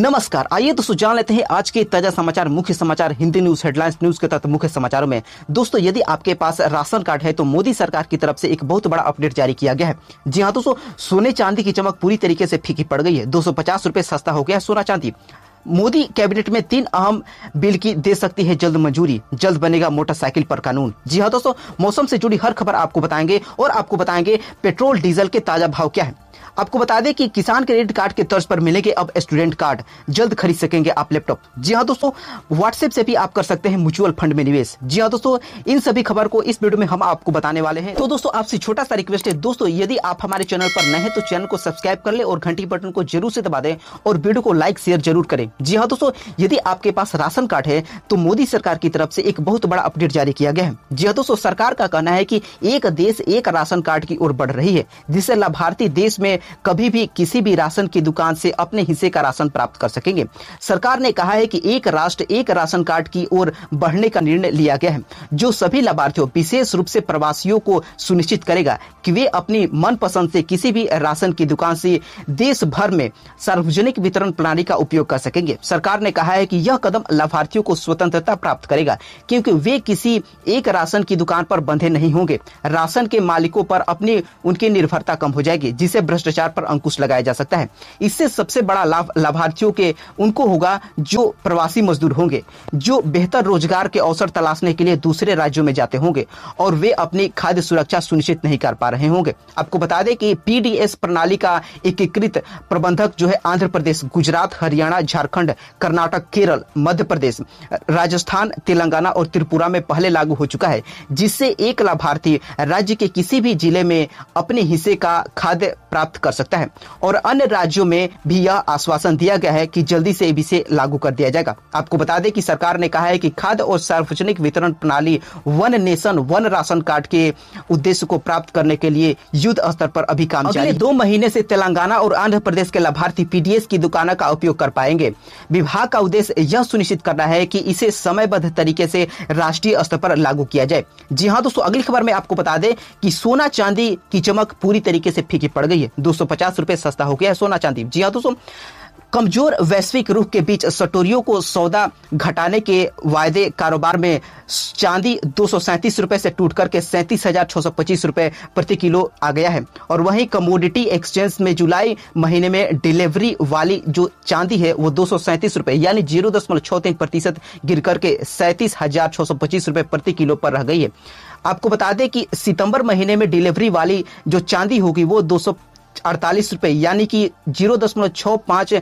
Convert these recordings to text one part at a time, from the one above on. नमस्कार, आइए दोस्तों जान लेते हैं आज के ताजा समाचार। मुख्य समाचार हिंदी न्यूज हेडलाइंस न्यूज के तहत मुख्य समाचारों में दोस्तों, यदि आपके पास राशन कार्ड है तो मोदी सरकार की तरफ से एक बहुत बड़ा अपडेट जारी किया गया है। जी हाँ दोस्तों, सोने चांदी की चमक पूरी तरीके से फीकी पड़ गई है। 250 रुपये सस्ता हो गया है सोना चांदी। मोदी कैबिनेट में 3 अहम बिल की दे सकती है जल्द मंजूरी। जल्द बनेगा मोटरसाइकिल पर कानून। जी हाँ दोस्तों, मौसम से जुड़ी हर खबर आपको बताएंगे और आपको बताएंगे पेट्रोल डीजल के ताजा भाव क्या है। आपको बता दें कि किसान क्रेडिट कार्ड के तर्ज पर मिलेंगे अब स्टूडेंट कार्ड। जल्द खरीद सकेंगे आप लैपटॉप। जी हाँ दोस्तों, व्हाट्सएप से भी आप कर सकते हैं म्यूचुअल फंड में निवेश। जी हाँ दोस्तों, इन सभी खबर को इस वीडियो में हम आपको बताने वाले हैं। तो दोस्तों, आपसे छोटा सा रिक्वेस्ट है, दोस्तों यदि आप हमारे चैनल पर नए हैं तो चैनल को सब्सक्राइब कर ले और घंटी बटन को जरूर से दबा दें और वीडियो को लाइक शेयर जरूर करें। जी हाँ दोस्तों, यदि आपके पास राशन कार्ड है तो मोदी सरकार की तरफ से एक बहुत बड़ा अपडेट जारी किया गया है। जी हाँ दोस्तों, सरकार का कहना है कि एक देश एक राशन कार्ड की ओर बढ़ रही है, जिससे लाभार्थी देश में कभी भी किसी भी राशन की दुकान से अपने हिस्से का राशन प्राप्त कर सकेंगे। सरकार ने कहा है कि एक राष्ट्र एक राशन कार्ड की ओर बढ़ने का निर्णय लिया गया है, जो सभी लाभार्थियों विशेष रूप से प्रवासियों को सुनिश्चित करेगा कि वे अपनी मनपसंद से किसी भी राशन की दुकान से देश भर में सार्वजनिक वितरण प्रणाली का उपयोग कर सकेंगे। सरकार ने कहा है कि यह कदम लाभार्थियों को स्वतंत्रता प्राप्त करेगा, क्योंकि वे किसी एक राशन की दुकान पर बंधे नहीं होंगे। राशन के मालिकों पर अपनी उनकी निर्भरता कम हो जाएगी, जिससे भ्रष्टाचार पर अंकुश लगाया जा सकता है। इससे सबसे बड़ा लाभ लाभार्थियों के उनको होगा जो प्रवासी मजदूर होंगे, जो बेहतर रोजगार के अवसर तलाशने के लिए दूसरे राज्यों में जाते होंगे और वे अपनी खाद्य सुरक्षा सुनिश्चित नहीं कर पा रहे होंगे। आपको बता दें कि पीडीएस प्रणाली का एकीकृत प्रबंधक जो है आंध्र प्रदेश, गुजरात, हरियाणा, झारखंड, कर्नाटक, केरल, मध्य प्रदेश, राजस्थान, तेलंगाना और त्रिपुरा में पहले लागू हो चुका है, जिससे एक लाभार्थी राज्य के किसी भी जिले में अपने हिस्से का खाद्य प्राप्त कर सकता है और अन्य राज्यों में भी यह आश्वासन दिया गया है कि जल्दी से इसे लागू कर दिया जाएगा। आपको बता दें कि सरकार ने कहा है कि खाद्य और सार्वजनिक वितरण प्रणाली one nation one ration card के उद्देश्य को प्राप्त करने के लिए युद्ध स्तर पर अभी काम जारी है। 2 महीने से तेलंगाना और आंध्र प्रदेश के लाभार्थी पीडीएस की दुकानों का उपयोग कर पाएंगे। विभाग का उद्देश्य यह सुनिश्चित करना है कि इसे समयबद्ध तरीके से राष्ट्रीय स्तर पर लागू किया जाए। जी हाँ दोस्तों, अगली खबर में आपको बता दें कि सोना चांदी की चमक पूरी तरीके से फीकी पड़ गई है। 250 रुपये सस्ता हो गया है सोना चांदी। जी हाँ दोस्तों, कमजोर वैश्विक रुख के बीच सटोरियों को सौदा घटाने के वायदे। कारोबार में चांदी 237 रुपये से टूट करके 37,625 रुपये प्रति किलो आ गया है। और वहीं कमोडिटी एक्सचेंज में जुलाई महीने में डिलीवरी वाली जो चांदी है वो 237 रुपये यानी 0.63% गिर करके 37,625 रुपये प्रति किलो पर रह गई है। आपको बता दें कि सितंबर महीने में डिलीवरी वाली जो चांदी होगी वो 248 रुपये यानी कि 0.65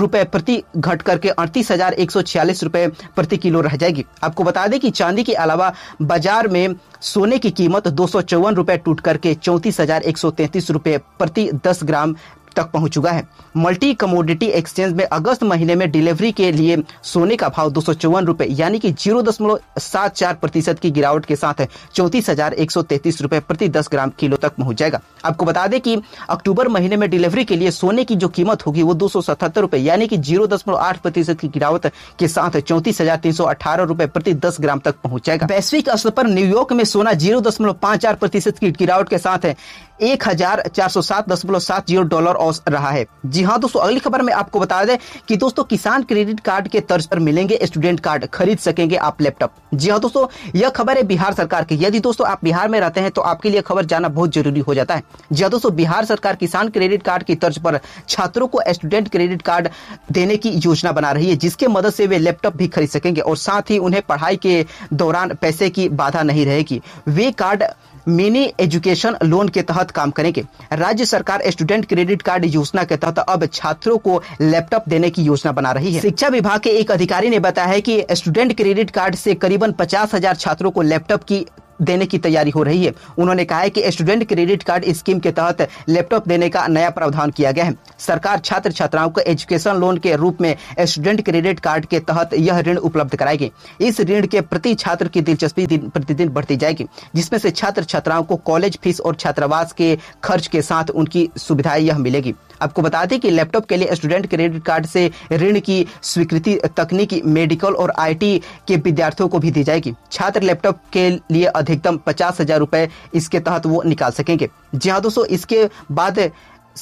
रुपये प्रति घट करके 38,146 रुपये प्रति किलो रह जाएगी। आपको बता दें कि चांदी के अलावा बाजार में सोने की कीमत 254 रुपये टूट करके 34,133 रुपये प्रति 10 ग्राम तक पहुंच चुका है। मल्टी कमोडिटी एक्सचेंज में अगस्त महीने में डिलीवरी के लिए सोने का भाव 254 रुपये यानी कि 0.74% की गिरावट के साथ 34,133 रुपये प्रति 10 ग्राम किलो तक पहुंच जाएगा। आपको बता दें कि अक्टूबर महीने में डिलीवरी के लिए सोने की जो कीमत होगी वो 277 रुपये यानी कि 0.8% की गिरावट के साथ 34,318 रुपये प्रति 10 ग्राम तक पहुंच जाएगा। वैश्विक स्तर पर न्यूयॉर्क में सोना 0.54% की गिरावट के साथ 1407.70 डॉलर औसत रहा है। जी हाँ दोस्तों, अगली खबर में आपको बता दें कि दोस्तों किसान क्रेडिट कार्ड के तर्ज पर मिलेंगे स्टूडेंट कार्ड। खरीद सकेंगे आप लैपटॉप। जी हाँ दोस्तों, यह खबर है बिहार सरकार की। यदि दोस्तों आप बिहार में रहते हैं तो आपके लिए खबर जाना बहुत जरूरी हो जाता है। जी हाँ दोस्तों, बिहार सरकार किसान क्रेडिट कार्ड की तर्ज पर छात्रों को स्टूडेंट क्रेडिट कार्ड देने की योजना बना रही है, जिसके मदद से वे लैपटॉप भी खरीद सकेंगे और साथ ही उन्हें पढ़ाई के दौरान पैसे की बाधा नहीं रहेगी। वे कार्ड मिनी एजुकेशन लोन के तहत काम करेंगे। राज्य सरकार स्टूडेंट क्रेडिट कार्ड योजना के तहत अब छात्रों को लैपटॉप देने की योजना बना रही है। शिक्षा विभाग के एक अधिकारी ने बताया है कि स्टूडेंट क्रेडिट कार्ड से करीबन 50,000 छात्रों को लैपटॉप की देने की तैयारी हो रही है। उन्होंने कहा है कि स्टूडेंट क्रेडिट कार्ड स्कीम के तहत लैपटॉप देने का नया प्रावधान किया गया है। सरकार छात्र छात्राओं को एजुकेशन लोन के रूप में स्टूडेंट क्रेडिट कार्ड के तहत यह ऋण उपलब्ध कराएगी। इस ऋण के प्रति छात्र की दिलचस्पी प्रतिदिन बढ़ती जाएगी, जिसमें से छात्र छात्राओं को कॉलेज फीस और छात्रावास के खर्च के साथ उनकी सुविधाएं यह मिलेगी। आपको बता दें कि लैपटॉप के लिए स्टूडेंट क्रेडिट कार्ड से ऋण की स्वीकृति तकनीकी, मेडिकल और IT के विद्यार्थियों को भी दी जाएगी। छात्र लैपटॉप के लिए अधिकतम 50,000 रुपये इसके तहत वो निकाल सकेंगे। जी हाँ दोस्तों, इसके बाद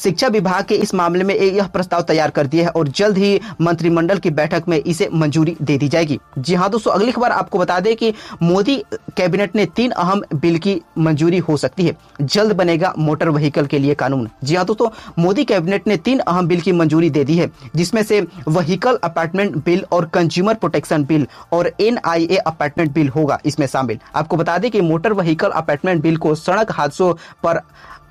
शिक्षा विभाग के इस मामले में यह प्रस्ताव तैयार कर दिया है और जल्द ही मंत्रिमंडल की बैठक में इसे मंजूरी दे दी जाएगी। जी हाँ दोस्तों, अगली खबर आपको बता दें कि मोदी कैबिनेट ने 3 अहम बिल की मंजूरी हो सकती है, जल्द बनेगा मोटर व्हीकल के लिए कानून। जी हाँ दोस्तों, मोदी कैबिनेट ने 3 अहम बिल की मंजूरी दे दी है, जिसमें से व्हीकल अपार्टमेंट बिल और कंज्यूमर प्रोटेक्शन बिल और NIA अपार्टमेंट बिल होगा इसमें शामिल। आपको बता दें कि मोटर व्हीकल अपार्टमेंट बिल को सड़क हादसों पर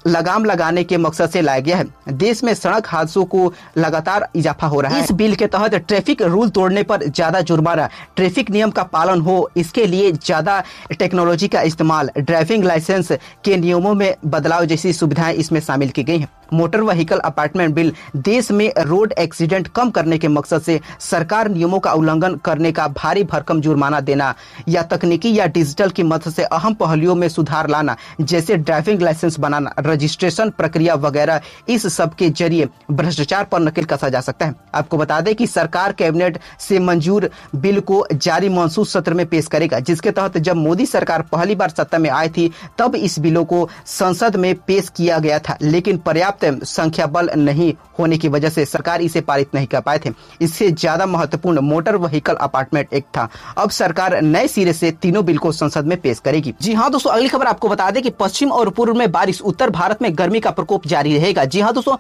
लगाम लगाने के मकसद से लाया गया है। देश में सड़क हादसों को लगातार इजाफा हो रहा है। इस बिल के तहत ट्रैफिक रूल तोड़ने पर ज्यादा जुर्माना, ट्रैफिक नियम का पालन हो इसके लिए ज्यादा टेक्नोलॉजी का इस्तेमाल, ड्राइविंग लाइसेंस के नियमों में बदलाव जैसी सुविधाएं इसमें शामिल की गई हैं। मोटर व्हीकल अपार्टमेंट बिल देश में रोड एक्सीडेंट कम करने के मकसद से सरकार नियमों का उल्लंघन करने का भारी भरकम जुर्माना देना या तकनीकी या डिजिटल की मदद से अहम पहलुओं में सुधार लाना, जैसे ड्राइविंग लाइसेंस बनाना, रजिस्ट्रेशन प्रक्रिया वगैरह, इस सब के जरिए भ्रष्टाचार पर नकेल कसा जा सकता है। आपको बता दें कि सरकार कैबिनेट से मंजूर बिल को जारी मानसून सत्र में पेश करेगा, जिसके तहत जब मोदी सरकार पहली बार सत्ता में आई थी तब इस बिलों को संसद में पेश किया गया था, लेकिन पर्याप्त संख्या बल नहीं होने की वजह से सरकार इसे पारित नहीं कर पाए थे। इससे ज्यादा महत्वपूर्ण मोटर व्हीकल अपार्टमेंट एक्ट था। अब सरकार नए सिरे से तीनों बिल को संसद में पेश करेगी। जी हाँ दोस्तों, अगली खबर आपको बता दें कि पश्चिम और पूर्व में बारिश, उत्तर भारत में गर्मी का प्रकोप जारी रहेगा। जी हाँ दोस्तों,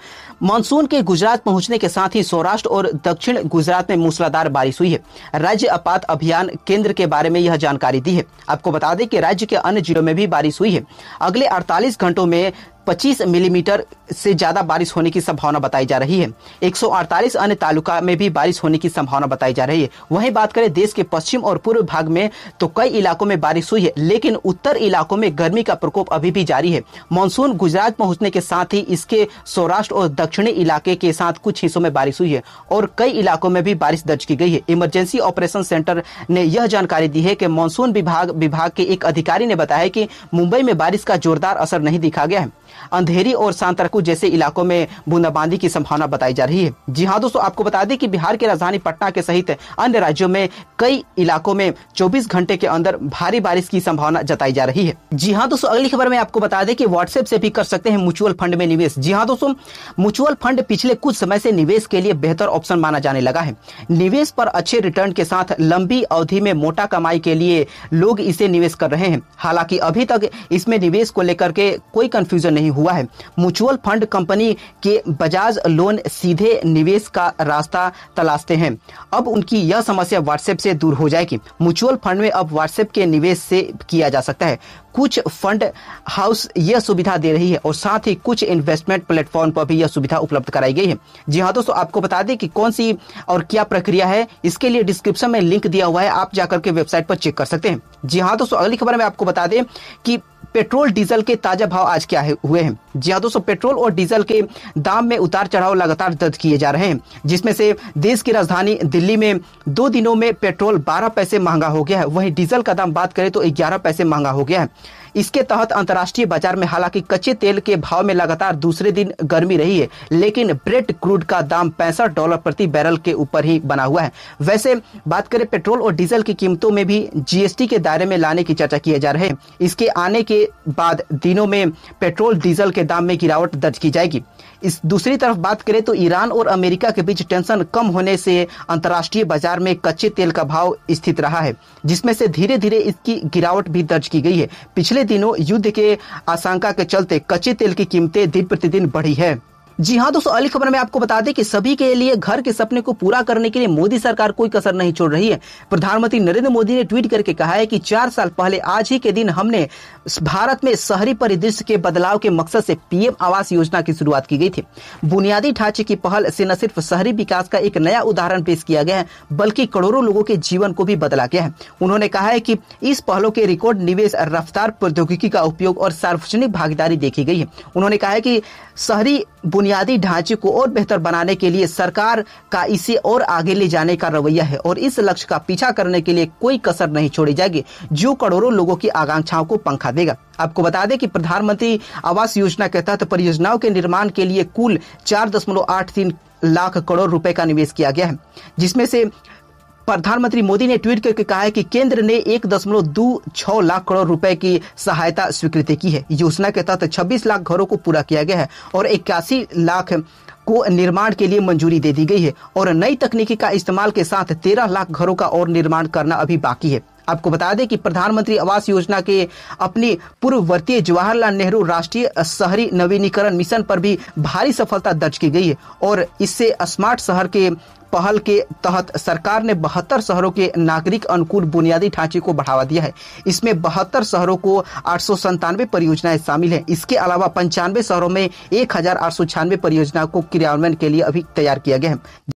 मानसून के गुजरात पहुंचने के साथ ही सौराष्ट्र और दक्षिण गुजरात में मूसलाधार बारिश हुई है। राज्य आपात अभियान केंद्र के बारे में यह जानकारी दी है। आपको बता दें कि राज्य के अन्य जिलों में भी बारिश हुई है। अगले 48 घंटों में 25 मिलीमीटर से ज्यादा बारिश होने की संभावना बताई जा रही है। 148 अन्य तालुका में भी बारिश होने की संभावना बताई जा रही है। वहीं बात करें देश के पश्चिम और पूर्व भाग में तो कई इलाकों में बारिश हुई है, लेकिन उत्तर इलाकों में गर्मी का प्रकोप अभी भी जारी है। मानसून गुजरात पहुंचने के साथ ही इसके सौराष्ट्र और दक्षिणी इलाके के साथ कुछ हिस्सों में बारिश हुई है और कई इलाकों में भी बारिश दर्ज की गई है। इमरजेंसी ऑपरेशन सेंटर ने यह जानकारी दी है कि मानसून विभाग के एक अधिकारी ने बताया कि मुंबई में बारिश का जोरदार असर नहीं दिखा गया है। अंधेरी और सांतरकू जैसे इलाकों में बूंदाबांदी की संभावना बताई जा रही है। जी हाँ दोस्तों, आपको बता दें कि बिहार की राजधानी पटना के सहित अन्य राज्यों में कई इलाकों में 24 घंटे के अंदर भारी बारिश की संभावना जताई जा रही है। जी हाँ दोस्तों, अगली खबर में आपको बता दें कि व्हाट्सएप से भी कर सकते हैं म्यूचुअल फंड में निवेश। जी हाँ दोस्तों, म्यूचुअल फंड पिछले कुछ समय से निवेश के लिए बेहतर ऑप्शन माना जाने लगा है। निवेश पर अच्छे रिटर्न के साथ लंबी अवधि में मोटा कमाई के लिए लोग इसे निवेश कर रहे हैं। हालांकि अभी तक इसमें निवेश को लेकर के कोई कंफ्यूजन नहीं हुआ है। म्यूचुअल फंड कंपनी के बजाज लोन सीधे निवेश का रास्ता तलाशते हैं। अब उनकी यह समस्या व्हाट्सएप से दूर हो जाएगी। म्यूचुअल फंड में अब व्हाट्सएप के निवेश से किया जा सकता है। कुछ फंड हाउस यह सुविधा दे रही है और साथ ही कुछ इन्वेस्टमेंट प्लेटफॉर्म पर भी यह सुविधा उपलब्ध कराई गई है। जी हाँ दोस्तों, आपको बता दें कि कौन सी और क्या प्रक्रिया है, इसके लिए डिस्क्रिप्शन में लिंक दिया हुआ है, आप जाकर के वेबसाइट पर चेक कर सकते हैं। जी हाँ दोस्तों, अगली खबर में आपको बता दें कि पेट्रोल डीजल के ताजा भाव आज क्या हुए हैं। जी हाँ दोस्तों, पेट्रोल और डीजल के दाम में उतार चढ़ाव लगातार दर्ज किए जा रहे हैं, जिसमें से देश की राजधानी दिल्ली में 2 दिनों में पेट्रोल 12 पैसे महंगा हो गया है। वहीं डीजल का दाम बात करें तो 11 पैसे महंगा हो गया है। इसके तहत अंतर्राष्ट्रीय बाजार में हालांकि कच्चे तेल के भाव में लगातार दूसरे दिन गर्मी रही है, लेकिन ब्रेंट क्रूड का दाम $65 प्रति बैरल के ऊपर ही बना हुआ है। वैसे बात करें पेट्रोल और डीजल की कीमतों में भी GST के दायरे में लाने की चर्चा किए जा रहे हैं। इसके आने के बाद दिनों में पेट्रोल डीजल के दाम में गिरावट दर्ज की जाएगी। इस दूसरी तरफ बात करें तो ईरान और अमेरिका के बीच टेंशन कम होने से अंतर्राष्ट्रीय बाजार में कच्चे तेल का भाव स्थिर रहा है, जिसमें से धीरे धीरे इसकी गिरावट भी दर्ज की गई है। पिछले दिनों युद्ध के आशंका के चलते कच्चे तेल की कीमतें दिन प्रतिदिन बढ़ी है। जी हाँ दोस्तों, अगली खबर में आपको बता दें कि सभी के लिए घर के सपने को पूरा करने के लिए मोदी सरकार कोई कसर नहीं छोड़ रही है। प्रधानमंत्री नरेंद्र मोदी ने ट्वीट करके कहा है कि 4 साल पहले आज ही के दिन हमने भारत में शहरी परिदृश्य के बदलाव के मकसद से PM आवास योजना की शुरुआत की गई थी। बुनियादी ढांचे की पहल से न सिर्फ शहरी विकास का एक नया उदाहरण पेश किया गया है, बल्कि करोड़ों लोगों के जीवन को भी बदला गया है। उन्होंने कहा है कि इस पहलों के रिकॉर्ड निवेश, रफ्तार, प्रौद्योगिकी का उपयोग और सार्वजनिक भागीदारी देखी गई है। उन्होंने कहा है कि शहरी बुनियादी ढांचे को और बेहतर बनाने के लिए सरकार का इसे और आगे ले जाने का रवैया है और इस लक्ष्य का पीछा करने के लिए कोई कसर नहीं छोड़ी जाएगी, जो करोड़ों लोगों की आकांक्षाओं को पंखा देगा। आपको बता दें कि प्रधानमंत्री आवास योजना के तहत परियोजनाओं के निर्माण के लिए कुल 4.83 लाख करोड़ रुपए का निवेश किया गया है, जिसमें से प्रधानमंत्री मोदी ने ट्वीट करके कहा है कि केंद्र ने 1.26 लाख करोड़ रुपए की सहायता स्वीकृत की है। योजना के तहत 26 लाख घरों को पूरा किया गया है और 81 लाख को निर्माण के लिए मंजूरी दे दी गई है और नई तकनीकी का इस्तेमाल के साथ 13 लाख घरों का और निर्माण करना अभी बाकी है। आपको बता दें कि प्रधानमंत्री आवास योजना के अपनी पूर्ववर्ती जवाहरलाल नेहरू राष्ट्रीय शहरी नवीनीकरण मिशन पर भी भारी सफलता दर्ज की गई है और इससे स्मार्ट शहर के पहल के तहत सरकार ने 72 शहरों के नागरिक अनुकूल बुनियादी ढांचे को बढ़ावा दिया है। इसमें 72 शहरों को 897 परियोजनाएं शामिल हैं। इसके अलावा 95 शहरों में 1896 परियोजना को क्रियान्वयन के लिए अभी तैयार किया गया है।